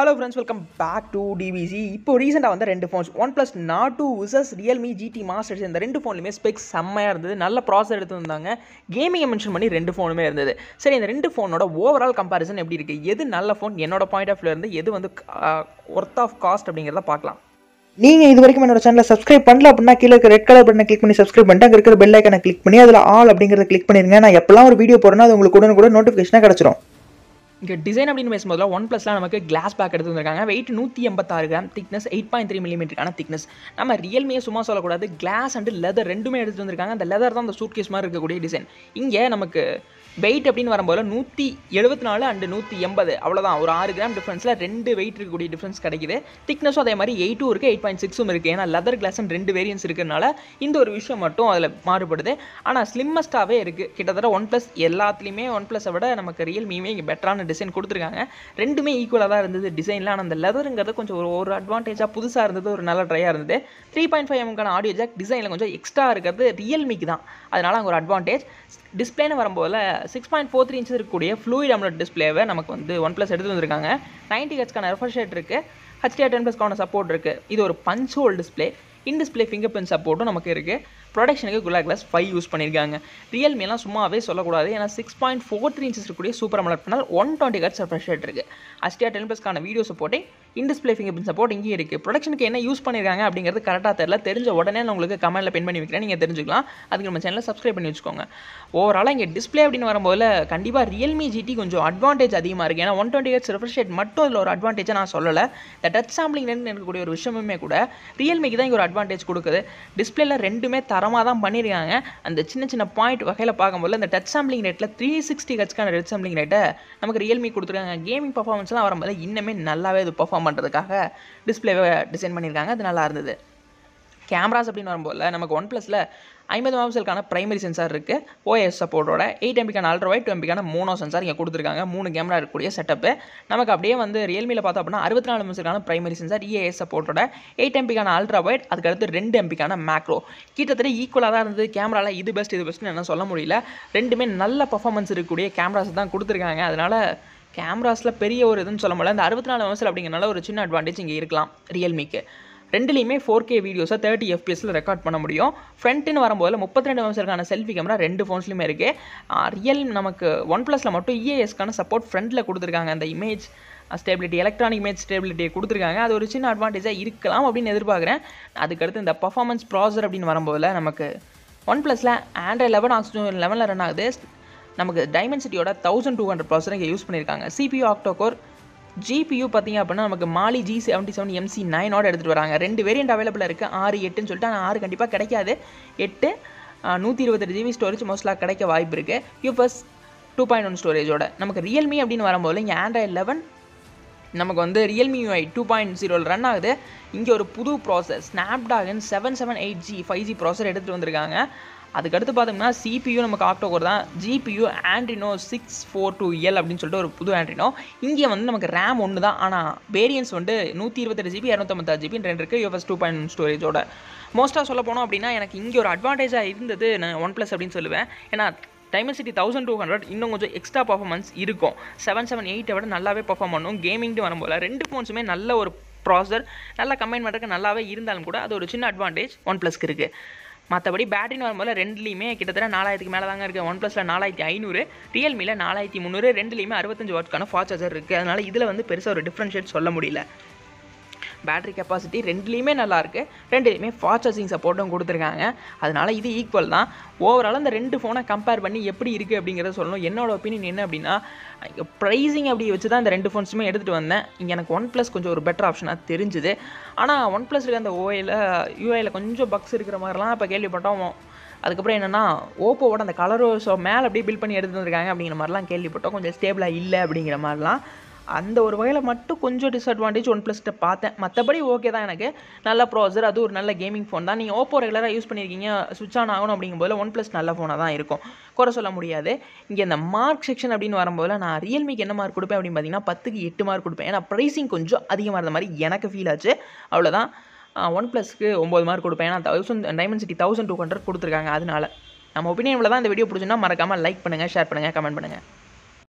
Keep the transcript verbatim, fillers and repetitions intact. Hello friends, welcome back to D V C. இப்போ ரீசெண்டாக வந்து ரெண்டு phones OnePlus Nord two vs Realme GT Masters, இந்த ரெண்டு ஃபோன்லையுமே ஸ்பெக்ஸ் செம்மையாக இருந்தது. நல்ல ப்ராசர் எடுத்துருந்தாங்க, கேமிங்கை மென்ஷன் பண்ணி ரெண்டு ஃபோனுமே இருந்தது. சரி, இந்த ரெண்டு ஃபோனோட ஓவரால் கம்பேரிசன் எப்படி இருக்குது, எது நல்ல ஃபோன், என்னோட பாயிண்ட் ஆஃப் வியூல இருந்து எது வந்து ஒர்த் ஆஃப் காஸ்ட் அப்படிங்கிறத பார்க்கலாம். நீங்கள் இது வரைக்கும் என்னோட சேனலை சப்ஸ்கிரைப் பண்ணல அப்படின்னா கீழே இருக்க ரெட் கலர் பட்டனை கிளிக் பண்ணி சப்ஸ்கிரைப் பண்ணிட்டு அங்கே இருக்கிற பெல் ஐக்கனை கிளிக் பண்ணி அதில் ஆல் அப்படிங்கிறத கிளிக் பண்ணிடுங்க. நான் எப்போல்லாம் ஒரு வீடியோ போடுறேன்னா அது உங்களுக்கு கூட கூட நோட்டிஃபிகேஷனாக கிடச்சிரும். இங்கே டிசைன் அப்படின்னு பேசும்போது OnePlusல நமக்கு கிளாஸ் பேக் எடுத்து வந்திருக்காங்க. வெயிட் நூற்றி எண்பத்தாறு gram, thickness eight point three மில்லிமீட்டருக்கான திக்னஸ். நம்ம ரியல்மியை சும்மா சொல்லக்கூடாது, கிளாஸ் அண்ட் லெதர் ரெண்டுமே எடுத்து வந்திருக்காங்க. அந்த லெதர் தான் அந்த சூட்கேஸ் மாதிரி இருக்கக்கூடிய டிசைன். இங்கே நமக்கு வெயிட் அப்படின்னு வரும்போது நூற்றி எழுபத்தி நாலு அண்டு நூற்றி எண்பது அவ்வளோதான், ஒரு ஆறு கிராம் டிஃப்ரென்ஸில் ரெண்டு வெயிட் இருக்கக்கூடிய டிஃப்ரென்ஸ் கிடைக்குது. திக்னஸும் அதே மாதிரி எயிட்டும் இருக்குது, எயிட் பாயிண்ட் சிக்ஸும் இருக்குது. ஏன்னா லெதர் கிளாஸும் ரெண்டு வேரியன்ஸ் இருக்கிறனால இந்த ஒரு விஷயம் மட்டும் அதில் மாறுபடுது. ஆனால் ஸ்லிம்மஸ்ட்டாகவே இருக்குது. கிட்டத்தட்ட OnePlus எல்லாத்துலேயுமே OnePlusஸை விட நமக்கு ரியல்மியுமே இங்கே பெட்டரான டிசைன் கொடுத்துருக்காங்க. ரெண்டுமே ஈக்குவலாக தான் இருந்தது டிசைனில். ஆனால் அந்த லெதருங்கிறது கொஞ்சம் ஒரு ஒரு அட்வான்டேஜாக புதுசாக இருந்தது, ஒரு நல்ல ட்ரையாக இருந்தது. த்ரீ பாயிண்ட் ஃபைவ் எம்க்கான ஆடியோ ஜாக் டிசைனில் கொஞ்சம் எக்ஸ்ட்ரா இருக்கிறது ரியல்மிக்கு தான், அதனால் அங்கே ஒரு அட்வான்டேஜ். டிஸ்பிளேன்னு வரும்போது six point four three inch இருக்கக்கூடிய ஃப்ளூயிட் அமோலட் டிஸ்பிளேவை நமக்கு வந்து OnePlus எடுத்து வந்திருக்காங்க. நைன்டி ஹெட்ஸ்க்கான ரெஃப்ரெஷ் ரேட் இருக்குது, ஹெச்டிஆர் டென் ப்ளஸ்க்கான சப்போர்ட் இருக்குது. இது ஒரு punch hole display. In display finger print சப்போர்ட்டும் நமக்கு இருக்குது. ப்ரொடக்ஷனுக்கு Gorilla Glass ஃபைவ் யூஸ் பண்ணியிருக்காங்க. ரியல்மிலாம் சும்மாவே சொல்லக்கூடாது. ஏன்னா six point four three inches இருக்கக்கூடிய super AMOLED panel, one twenty hertz refresh rate இருக்குது. ஹெச்டிஆர் டென் ப்ளஸ்க்கான video supporting, in display finger print support இங்கே இருக்குது. ப்ரொடக்ஷனுக்கு என்ன யூஸ் பண்ணியிருக்காங்க அப்படிங்கிறது கரெக்டாக தெரியல. தெரிஞ்ச உடனே நான் உங்களுக்கு கமெண்ட்டில் பின் பண்ணி வைக்கிறேன், நீங்கள் தெரிஞ்சுக்கலாம். அதுக்கு நம்ம சேனலில் சப்ஸ்கிரைப் பண்ணி வச்சுக்கோங்க. ஓவராலாக இங்கே டிஸ்பிளே அப்படின்னு வரும்போது கண்டிப்பாக ரியல்மி ஜிடி கொஞ்சம் அட்வான்டேஜ் அதிகமாக இருக்குது. ஏன்னா one twenty hertz refresh rate மட்டும் இதில் ஒரு அட்வான்டேஜாக நான் சொல்லலை. இந்த டச் சாம்பிளிங் இருக்கக்கூடிய ஒரு விஷயமுமே கூட ரியல்மிக்கு தான் இங்கே ஒரு அட்வான்டேஜ் கொடுக்குது. டிஸ்பிளேல ரெண்டுமே தரமாக தான் பண்ணியிருக்காங்க. அந்த சின்ன சின்ன பாயிண்ட் வகையில் பார்க்கும்போது இந்த டச் சாம்பிளிங் ரேட்டில் த்ரீ சிக்ஸ்டி ஹெட்ஸ்க்கான டச் சாம்பிளிங் ரேட்டை நமக்கு ரியல்மி கொடுத்துருக்காங்க. கேமிங் பர்ஃபார்மன்ஸ்லாம் வரும்போது இன்னுமே நல்லாவே இது பர்ஃபார்ம் பண்ணுறதுக்காக டிஸ்பிளேவை டிசைன் பண்ணியிருக்காங்க, அது நல்லா இருந்தது. கேமராஸ் அப்படின்னு வரும்போது நமக்கு OnePlusல ஐம்பது மெகாபிக்சலுக்கான பிரைமரி சென்சார் இருக்குது, ஓஐஎஸ் சப்போர்ட்டோட. எயிட் எம்பிக்கான அல்ட்ரா வைட், டூ எம்பிக்கான மோனோ சென்சார் இங்கே கொடுத்துருக்காங்க. மூணு கேமரா இருக்கக்கூடிய செட்டப்பு. நமக்கு அப்படியே வந்து ரியல்மியில் பார்த்தோம் அப்படின்னா அறுபத்தி நாலு மெகாபிக்சலுக்கான பிரைமரி சென்சார், இஏஎஸ் சப்போர்ட்டோட. எயிட் எம்பிக்கான அல்ட்ரா வைட், அதுக்கடுத்து ரெண்டு எம்பிக்கான மேக்ரோ. கிட்டத்தட்ட ஈக்குவலாக தான் இருந்தது. கேமராவில் இது பெஸ்ட் இது பெஸ்ட்னு என்ன சொல்ல முடியல. ரெண்டுமே நல்ல பர்ஃபார்மன்ஸ் இருக்கக்கூடிய கேமராஸ் தான் கொடுத்துருக்காங்க. அதனால் கேமராஸில் பெரிய ஒரு இதுன்னு சொல்ல முடியல. இந்த அறுபத்தி நாலு மெகாபிக்சல் அப்படிங்கிறனால ஒரு சின்ன அட்வான்டேஜ் இங்கே இருக்கலாம் ரியல்மிக்கு. ரெண்டுலேயுமே ஃபோர் கே வீடியோஸை தேர்ட்டி எஃப்பிஎஸில் ரெக்கார்ட் பண்ண முடியும். ஃப்ரண்ட்டுன்னு வரும்போது முப்பத்தி ரெண்டு மெகாபிக்சலுக்கான செல்ஃபி கேமரா ரெண்டு ஃபோன்ஸ்லையுமே இருக்குது. ரியல் நமக்கு OnePlusல மட்டும் இஏஎஸ்க்கான சப்போர்ட் ஃப்ரண்ட்டில் கொடுத்துருக்காங்க. அந்த இமேஜ் ஸ்டேபிலிட்டி, எலக்ட்ரானிக் இமேஜ் ஸ்டேபிலிட்டியை கொடுத்துருக்காங்க. அது ஒரு சின்ன அட்வான்டேஜாக இருக்கலாம் அப்படின்னு எதிர்பார்க்குறேன். அதுக்கடுத்து இந்த பர்ஃபார்மன்ஸ் ப்ராசர் அப்படின்னு வரும்போது நமக்கு OnePlusல ஆண்ட்ராய்ட் லெவன் ஆக்சிஜன் லெவனில் ரன் ஆகுது. நமக்கு டைமென்சிட்டியோட தௌசண்ட் டூ ஹண்ட்ரட் ப்ராசர் இங்கே யூஸ் பண்ணியிருக்காங்க. சிபியூ ஆக்டோகோர், ஜிபியூ பார்த்திங்க அப்படின்னா நமக்கு Mali G seventy seven MC நைனோட எடுத்துகிட்டு வராங்க. ரெண்டு வேரியண்ட் அவைலபிளாக இருக்குது, ஆறு எட்டுன்னு சொல்லிட்டு. ஆனால் ஆறு கண்டிப்பாக கிடைக்காது, எட்டு நூற்றி இருபத்தெட்டு ஜிபி ஸ்டோரேஜ் மோஸ்ட்லாக கிடைக்க வாய்ப்பு இருக்குது. யூப்ளஸ் டூ பாயிண்ட் ஒன் ஸ்டோரேஜோட நமக்கு ரியல்மி அப்படின்னு வரும்போது இங்கே ஆண்ட்ராய்ட் லெவன் நமக்கு வந்து ரியல்மி யூஐ டூ பாயிண்ட் ஜீரோவில் ரன் ஆகுது. இங்கே ஒரு புது process Snapdragon seven seven eight G five G processor எடுத்துகிட்டு வந்திருக்காங்க. அதுக்கடுத்து பார்த்தோம்னா சிபியூ நமக்கு ஆக்டோகோர் தான், GPU Adreno six four two L அப்படின்னு சொல்லிட்டு ஒரு புது ஆட்ரினோ. இங்கே வந்து நமக்கு ரேம் ஒன்று தான், ஆனால் வேரியன்ஸ் வந்து நூற்றி இருபத்தெட்டு ஜிபி இரநூத்தம்பத்தாறு ஜிபி ரெண்டு இருக்குது. யூஎஃப்எஸ் டூ பாயிண்ட் ஒன் ஸ்டோரேஜோட மோஸ்ட்டாக சொல்ல போனோம் அப்படின்னா எனக்கு இங்கே ஒரு அட்வான்டேஜாக இருந்தது நான் OnePlus அப்படின்னு சொல்லுவேன். ஏன்னா டைமென்சிட்டி தௌசண்ட் டூ ஹண்ட்ரட் இன்னும் கொஞ்சம் எக்ஸ்ட்ரா பர்ஃபார்மன்ஸ் இருக்கும், செவன் செவன் எயிட்டை விட நல்லாவே பர்ஃபார்ம் பண்ணும். கேமிங்ட்டு வரும்போது ரெண்டு ஃபோன்ஸுமே நல்ல ஒரு ப்ராசர், நல்லா கம்பைன் பண்ணுறதுக்கு நல்லாவே இருந்தாலும் கூட அது ஒரு சின்ன அட்வான்டேஜ் OnePlusக்கு இருக்குது. மற்றபடி பேட்டரின்னு வரும்போது ரெண்டுலேயுமே கிட்டத்தட்ட நாலாயிரத்துக்கு மேலே தாங்க இருக்குது. OnePlusல நாலாயிரத்தி ஐநூறு, ரியல்மியில் நாலாயிரத்தி முந்நூறு. ரெண்டுலேயுமே அறுபத்தஞ்சு வாட்ஸ்க்கான ஃபாஸ்ட் சார்ஜர் இருக்குது. அதனால் இதில் வந்து பெருசாக ஒரு டிஃப்ரென்ஷியேட் சொல்ல முடியல. பேட்டரி கெப்பாசிட்டி ரெண்டுலேயுமே நல்லாயிருக்கு, ரெண்டுலேயுமே ஃபாஸ்ட் சார்ஜிங் சப்போர்ட்டும் கொடுத்துருக்காங்க. அதனால் இது ஈக்குவல் தான். ஓவரால் அந்த ரெண்டு ஃபோனை கம்பேர் பண்ணி எப்படி இருக்குது அப்படிங்கிறத சொல்லணும். என்னோட ஒப்பீனியன் என்ன அப்படின்னா இங்கே ப்ரைஸிங் அப்படி வச்சு தான் இந்த ரெண்டு ஃபோன்ஸுமே எடுத்துகிட்டு வந்தேன். இங்கே எனக்கு OnePlus கொஞ்சம் ஒரு பெட்டர் ஆப்ஷனாக தெரிஞ்சுது. ஆனால் OnePlus இருக்க அந்த ஓஐயில் யூஐயில் கொஞ்சம் பக்ஸ் இருக்கிற மாதிரிலாம் இப்போ கேள்விப்பட்டோம். அதுக்கப்புறம் என்னென்னா ஓப்போவோட அந்த கலரோஸோ மேலே அப்படியே பில்ட் பண்ணி எடுத்துகிட்டு வந்திருக்காங்க அப்படிங்கிற மாதிரிலாம் கேள்விப்பட்டோம். கொஞ்சம் ஸ்டேபிளாக இல்லை அப்படிங்கிற மாதிரிலாம். அந்த ஒரு வகையில் மட்டும் கொஞ்சம் டிஸ்அட்வான்டேஜ் OnePlusகிட்ட பார்த்தேன். மற்றபடி ஓகே தான், எனக்கு நல்ல ப்ராசர், அது ஒரு நல்ல கேமிங் ஃபோன் தான். நீங்கள் ஓப்போ ரெகுலராக யூஸ் பண்ணியிருக்கீங்க, சுவிட்ச் ஆன் ஆகணும் அப்படிங்கும்போது OnePlus நல்ல ஃபோனாக தான் இருக்கும், குறை சொல்ல முடியாது. இங்கே இந்த மார்க் செக்ஷன் அப்படின்னு வரும்போது நான் ரியல்மிக்கு என்ன மார்க் கொடுப்பேன் அப்படின்னு பார்த்தீங்கன்னா பத்துக்கு எட்டு மார்க் கொடுப்பேன். ஏன்னா ப்ரைஸிங் கொஞ்சம் அதிகமாக இருந்த மாதிரி எனக்கு ஃபீல் ஆச்சு, அவ்வளோதான். OnePlusக்கு ஒம்பது மார்க் கொடுப்பேன். ஏன்னா thousand Dimensity thousand two hundred கொடுத்துருக்காங்க. அதனால நம்ம ஒப்பீனியனில் தான். இந்த வீடியோ பிடிச்சுன்னா மறக்காமல் லைக் பண்ணுங்கள், ஷேர் பண்ணுங்கள், கமெண்ட் பண்ணுங்கள்.